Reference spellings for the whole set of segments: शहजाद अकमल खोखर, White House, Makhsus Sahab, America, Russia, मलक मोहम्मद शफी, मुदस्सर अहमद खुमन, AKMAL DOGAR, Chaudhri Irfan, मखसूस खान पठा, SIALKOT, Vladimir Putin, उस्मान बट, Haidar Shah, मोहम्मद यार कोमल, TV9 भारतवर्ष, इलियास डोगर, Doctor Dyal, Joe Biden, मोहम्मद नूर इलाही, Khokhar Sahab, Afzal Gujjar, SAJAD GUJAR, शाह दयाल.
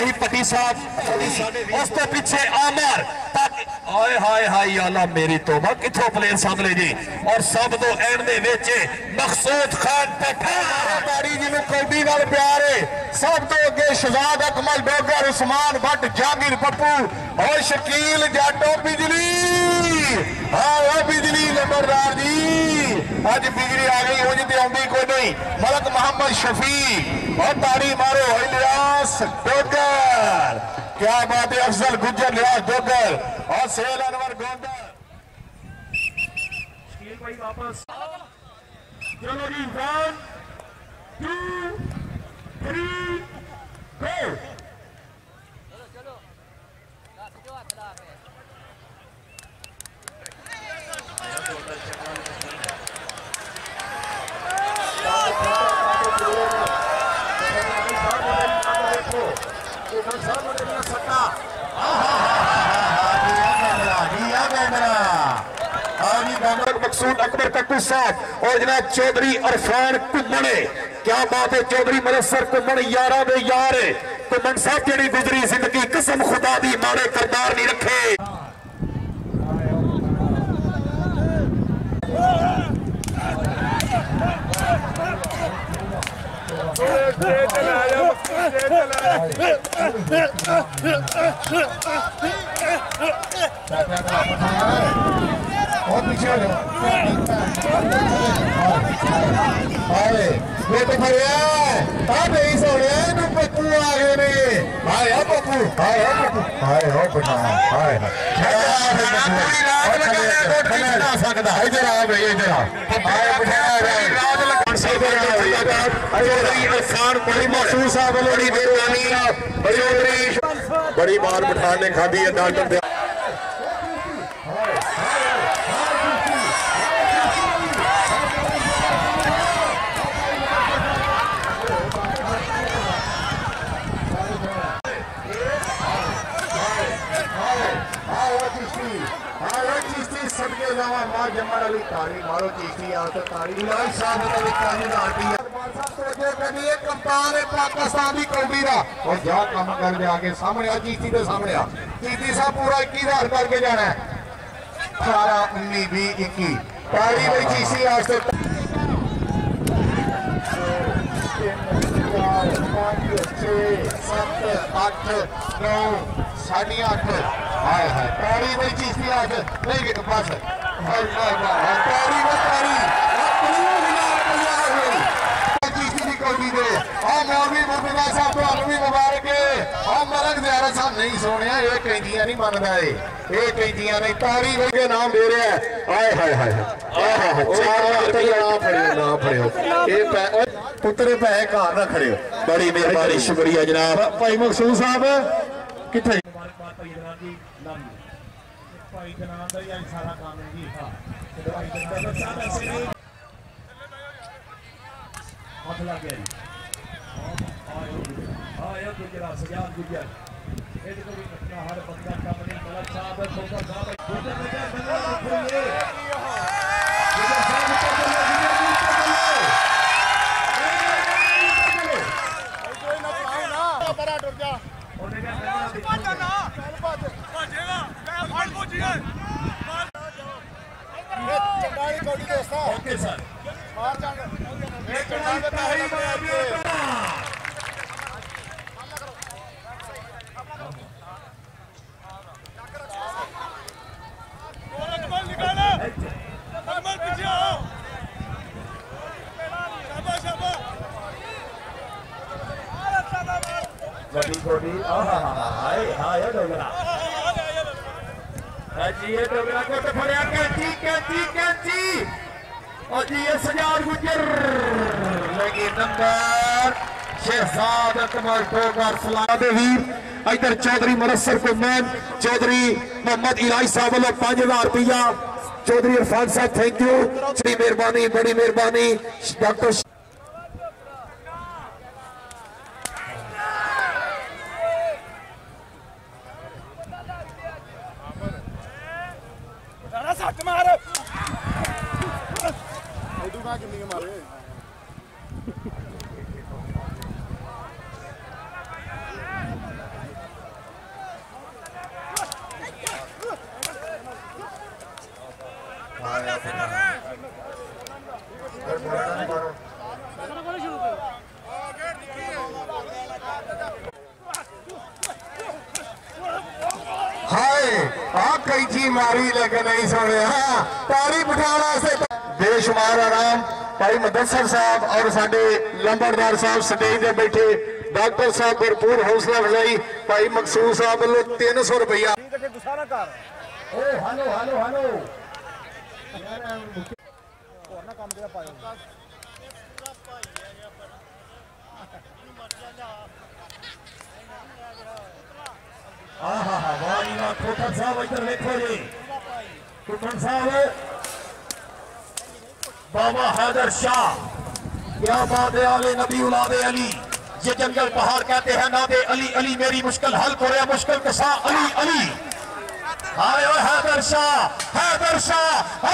इलाही पटी साहब उस तो पीछे आमर हाय हाय हाय आला मेरी तोबा कितों प्लेयर सामने जी और सब तो एंड दे वेचे मखसूस खान पठा हमारी जी में कल्बी वाले प्यारे सब तो अगे शहजाद अकमल डोगर उस्मान बट जागीर पप्पू और शकील जाटो बिजली हाँ बिजली नंबरदार जी आज बिजली आ गई हो जी आंधी को नहीं मलक मोहम्मद शफी और ताड़ी मारो इलियास डोगर क्या बात है अफजल गुजर लिहाज डोगर और सेल अनवर गोंदर स्टील भाई वापस चलो जी 1 2 3 गो चलो चलो जो आता है ये सब मकसूद अकबर कक्कू साहब और जनाब चौधरी इरफान कुमणे क्या बात है चौधरी मलसर कुमण यारा दे यार कुमण साहब जेड़ी गुजरी जिंदगी कसम खुदा दी माड़े करदार नहीं रखे और पीछे आए ये तो भरिया आप ही सोने नु पप्पू आ गए ने हाय आ पप्पू हाय हो बेटा हाय पूरी रात लगा तो ठीक ना सकदा इधर आ भाई इधर आ हाय बेटा रात लगा चौधरी इरफान बड़ी महसूस आ बड़ी बेमानी बड़ी बार पठान ने खाधी है डॉक्टर पाकिस्तानी कौमी का और जहाँ काम करके आगे सामने आ चीती के सामने आ चीती साहब पूरा 21,000 करके जाना है 18 19 20 21 तारी भाई चीसी आज 7 8 9 8.5 हाय हाय तारी भाई चीसी आज नहीं बस हाय हाय तारी भाई नहीं सोनिया ये कैदियां नहीं मानता है ये कैदियां नहीं तारी भाई के नाम दे रहे हैं हाय हाय हाय हाय ना फड़ियो ये पुत्रे पै घर ना खड़े बड़ी मेहरबानी शुक्रिया जनाब भाई मखसूस साहब किथे भाई जनाब जी भाई जनाब दा ये सारा काम है जी हां हाथ लगे आया गुजर सजाद गुजर ये तो भी अपना हर बंदा कंपनी मलक साहब है खोखर साहब गुजर गुजर बल्ला खोलिए गुजर साहब को बल्ला गुजर कोई ना पाए ना बड़ा डर जा होने का बल्ला ना पहले बात बचेगा मैं फाड़ को जीए ये चंडाई कोडी दोस्ता ओके सर मार जाएंगे एक चंडाई का ही मार सजाद गुजर लगे नंबर शहजाद अकमल खोखर सलाद इधर चौधरी मलसर को मैन चौधरी मोहम्मद इलाही साहब वालों 5,000 रुपया चौधरी इरफान साहब थैंक यू बड़ी मेहरबानी डॉक्टर कैची मारी लेकिन नहीं सोने। हाँ तारी पठाना से बेशुमार आराम भाई मुदस्सर साहब और साडे लंबड़दार साहब स्टेज पर बैठे डॉक्टर साहब भरपूर हौसला अफजाई भाई मखसूस साहब वालों 300 रुपया। खोखर साहब इधर देखो जी, खोखर साहब बाबा हैदर शाह क्या बात है, आले नबी उलादे अली, ये जंगल पहाड़ कहते हैं नादे अली अली, मेरी मुश्किल हल करे मुश्किल कसा अली अली। हाय हैदर शाह, हैदर शाह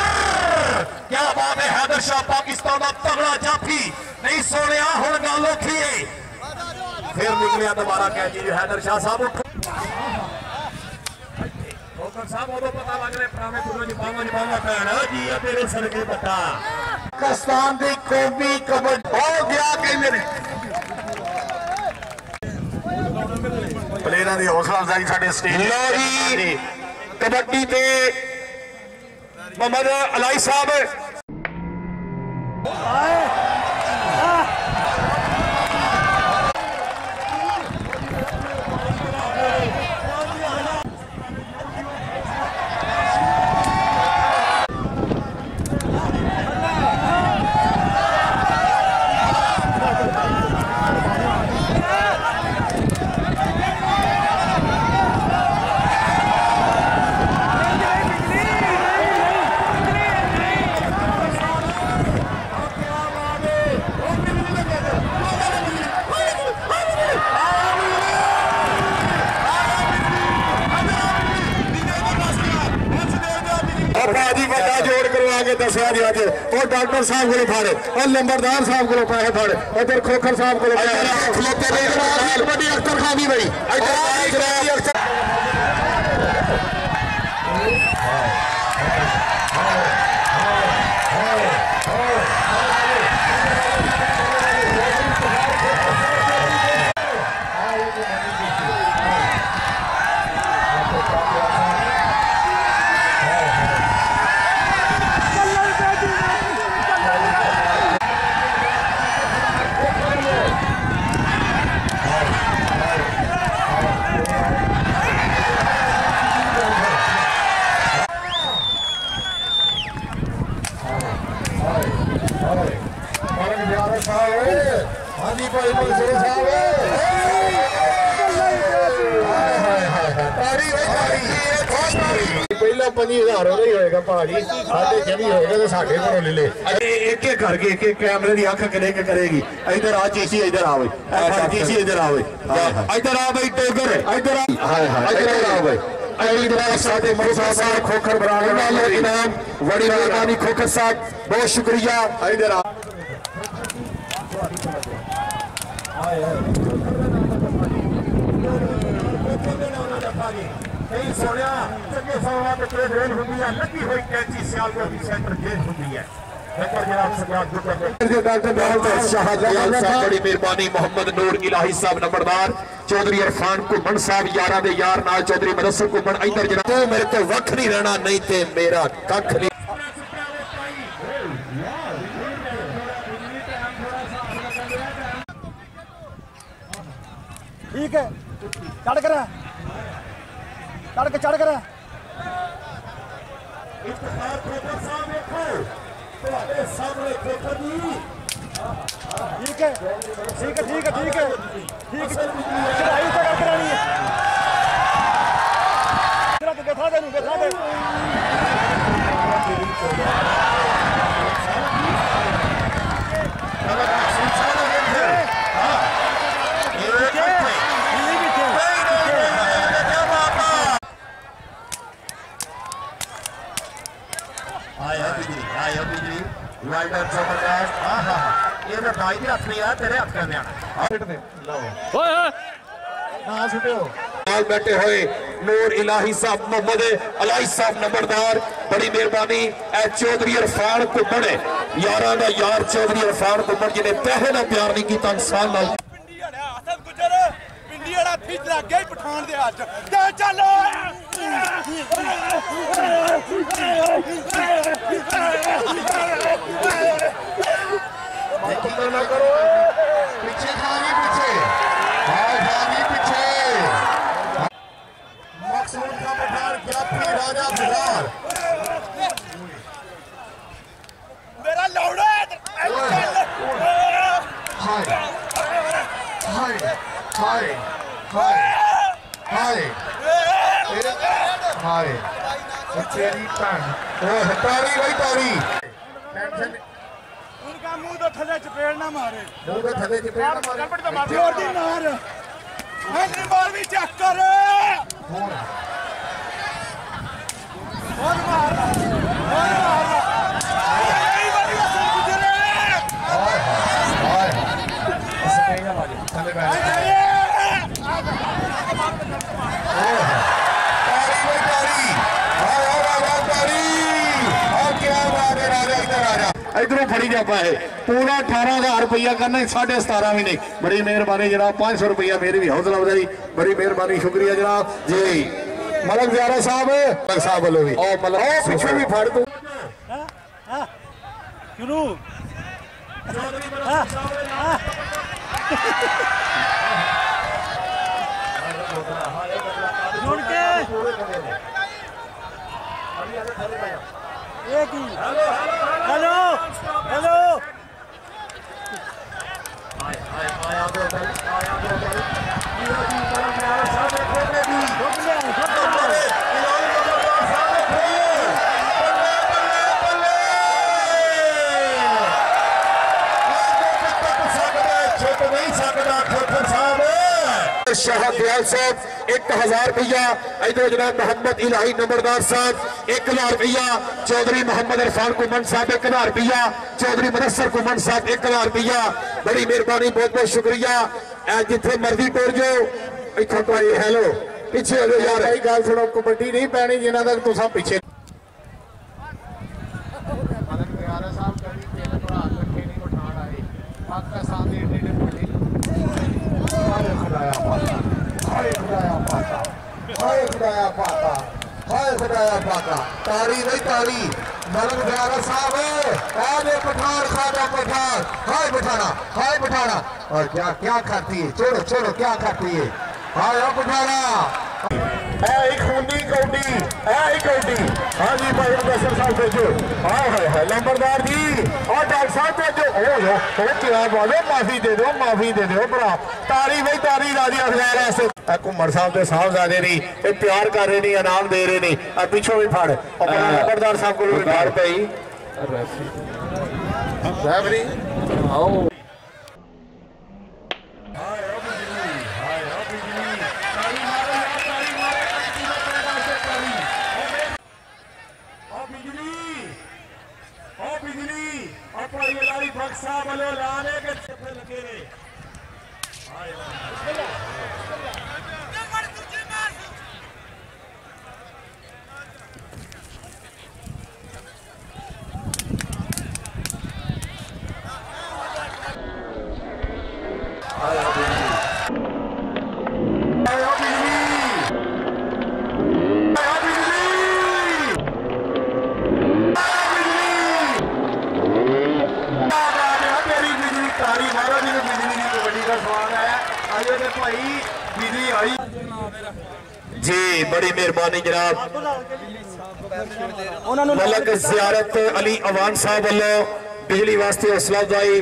क्या बात है हैदर शाह, पाकिस्तान का तगड़ा जाफी नहीं सोने हूं गल औखी है। फिर निकलिया दोबारा कह दी हैदर शाह साहब कबड्डी ते मोहम्मद अलाई साहब डॉक्टर साहब को फाड़े और लंबरदार साहब को पैसे फाड़े और खोखर साहब को अख्तर खानी भाई करेगी इधर आ चीसी इधर आवे इधर आवे इधर आ भाई टोगर इधर आ भाई अगली बार साथे मौसा साहब खोखर बराने वाले इनाम बड़ी मेहरबानी खोखर साहब बहुत शुक्रिया इधर आ। बड़ी मेहरबानी मोहम्मद नूर इलाही साहब नंबरदार चौधरी इरफान घुमन साहब यारा दे यार नाल चौधरी मदसर घुमन इधर जना तू मेरे तो वक्त नहीं रहना नहीं ते मेरा कख नहीं। ठीक है चढ़ कर बैठे हुए नूर इलाही साहब मोहम्मद अलाई साहब नंबरदार बड़ी मेहरबानी चौधरी इरफान को बड़े यारा दा यार चौधरी इरफान को बड़ जिन्हें पैसे का प्यार नहीं किया इंसान नाल पिंडी वाला गुजर पिंडी वाला फिज लग गया पठान दे आज चलो ना करो, पीछे भागी पीछे, भागी पीछे। मखसूस का पठार क्या थी राजा गुजार। मेरा लौड़ा हाय हाय हाय हाय हाय तेरी टांग तारी भाई तारी टेंशन उनका मुंह तो थले चपेड़ ना मारे जोर दी मार हैदरी मार भी चेक कर और मार तारी भाई तारी और क्या बात है राजा इधर आजा इधरों फड़ी जाता है पूरा 18,000 रुपया करना 17.5 भी नहीं। बड़ी मेहरबानी जनाब 500 रुपया मेरी भी हौसला अफजाई बड़ी मेहरबानी शुक्रिया जनाब जी। मलक ज़ारा साहब बोलो भी और मलक पीछे भी फाड़ दो शुरू एक ही hello hello hello hi hi hi आ गए शाह दयाल साहब 1,000 रुपया इधर जनाब मोहम्मद इलाही नंबरदार साहब 1,000 रुपया चौधरी मोहम्मद इरफान कुमन साहब 1,000 रुपया चौधरी मनसर कुमन साहब 1,000 रुपया बड़ी मेहरबानी बहुत बहुत शुक्रिया। जिथे मर्जी तोड़ जाओ इतों तो हेलो पिछे हो यार गल सुनो कबड्डी नहीं पैनी जिन्हों तक तुम पिछे तारी नहीं तारी मलक ज़ारा साहब है पठार सादा पठार हाय पठाना और क्या क्या खाती है छोड़ो छोड़ो क्या खाती है हाय पठाना ऐ एक खूनी कौटी हाँ जी भाई प्रोफेसर साहब भेजो हाय नंबरदार जी और डॉक्टर साहब भेजो ओ क्या बोलो माफी दे दो भरा तारी भाई तारी राजा ज़ारा से घूमर साहब के साहबजादे नहीं ये प्यार कर रहे नहीं इनाम दे रहे नहीं और पिछों भी फाड़ और खबरदार साहब को भी फाड़ पाई जी बड़ी मेहरबानी जनाब मलक ज़ियारत अली अवान साहब वालों बिजली वास्ते हौसला अफजाई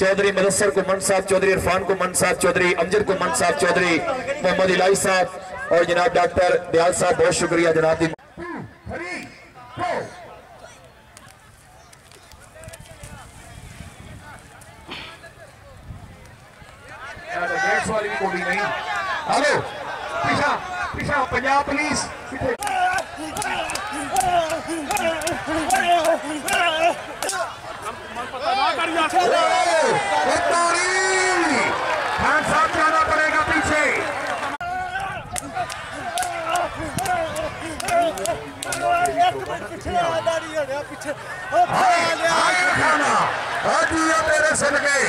चौधरी मनसर कुमन साहब चौधरी इरफान कुमन साहब चौधरी अमजद कुमन साहब चौधरी मोहम्मद इलाही साहब और जनाब डॉक्टर दयाल साहब बहुत शुक्रिया जनाब। हेलो पीछा पंजाब पुलिस जाना पड़ेगा पीछे तेरे सुन गए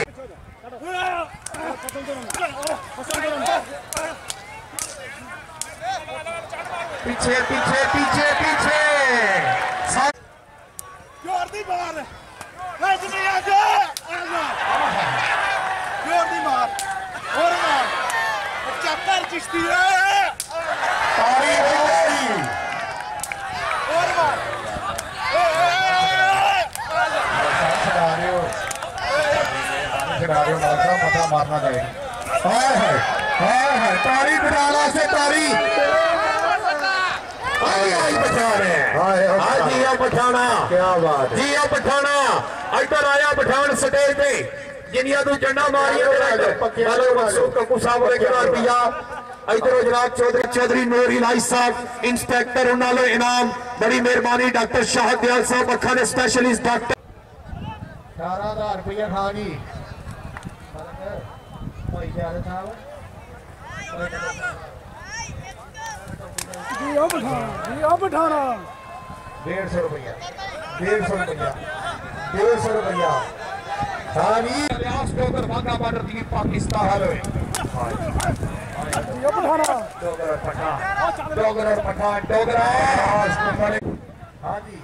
पीछे पीछे पीछे पीछे जोर दी मार और मार चक्कर चिश्ती है और मार मता मारना चाहिए। तारी बिराला से तारी जिया पठाना क्या बात जिया पठाना इधर आया पठान स्टेज पे जिनिया तू झंडा मारिया इधरों जनाब चौधरी चौधरी नूर इलाही साहब इंस्पेक्टर उन्होंने इनाम बड़ी मेहरबानी डॉक्टर शाह दयाल साहब अखा ने स्पेशलिस्ट डॉक्टर 18,000 रुपया खानी जी अब पठाना 150 रुपया बॉर्डर की पाकिस्तान डोगरा हाँ जी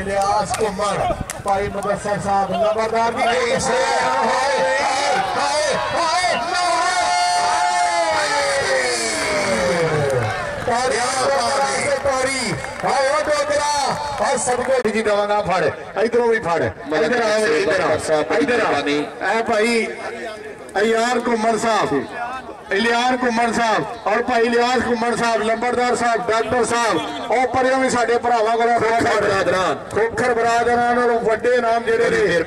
इलियास कुमार भाई मदरसा साहब नंबरदार इलियास कुमार साहब और भाई इलियास कुमार साहब लंबरदार साहब डॉक्टर साहब और परियों भी साडे भरावां कोल खोखर बरादरान और वड्डे नाम जेड़े ने लग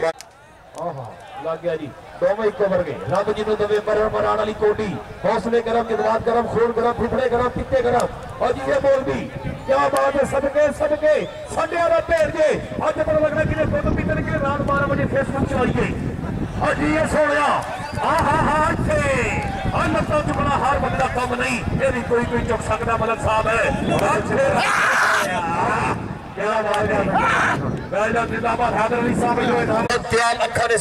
गया जी दोवे एक कवर गए रब जी दवे बरान वाली कोटी हौसले गरम जज्बात गरम खून गरम फुफड़े गरम पित्ते गरम और जी ये बोल दी क्या बात है सदके साढ़े वाला भेड़ जे अज पता लगना कि दुध पीते ने कि रात 12 बजे फेसबुक चलाइए और जी ये सोया लत्तों च बड़ा हर बंदा कम नहीं ये कोई चुक सकता मलक साहब है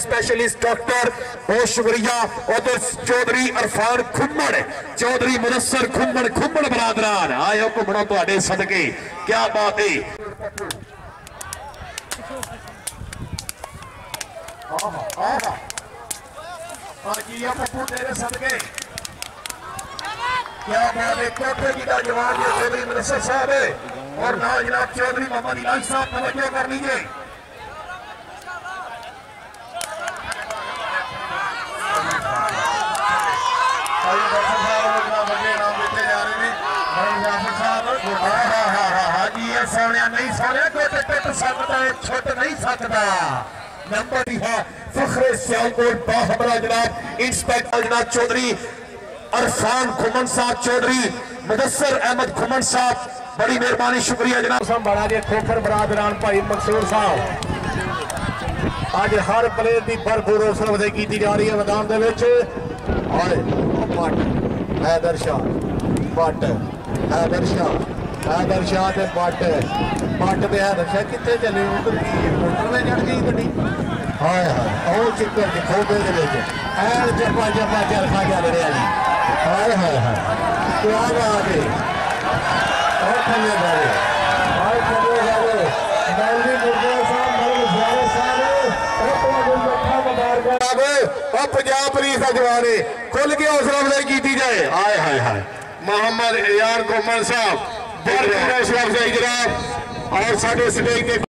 स्पेशलिस्ट डॉक्टर बहुत शुक्रिया। उधर चौधरी इरफान खुम्मड़ चौधरी मुनस्सर खुम्मड़ खुम्मड़ बरादरान आयो घुमणो तुहाडे सदके क्या बात है। और ना जनाब चौधरी मोहम्मद इलाही साहब तवज्जो कर लीजिए सोने नहीं सोने को छुट नहीं सकता नंबर भी है फखरे सियालकोट बाहबरा जनाब इंस्पेक्टर जनाब चौधरी इरफान खुमन साहब चौधरी मुदस्सर अहमद खुमन साहब बड़ी मेहरबानी शुक्रिया जनाब साहब बड़ा जे खोखर बरादरान भाई मखसूस साहब आज हर प्लेयर की भरपूर हौसला अफजाई की जा रही है मैदान के विच हैदर शाह बट हैदर शाह बट ते हैदर शाह कितने चले उधर मोटर में चढ़ गई गड्डी हाय हाय और चिक्कर के खोबे के विच ऐन जपा चरखा चल रहा जी हाय हाय क्या बात है पंजाब पुलिस का जवान है खुल के हौसला अफजाई की जाए हाय हाय हाय मोहम्मद यार कोमल साहब बहुत हौसला अफजाई जनाब और साडे स्टेज के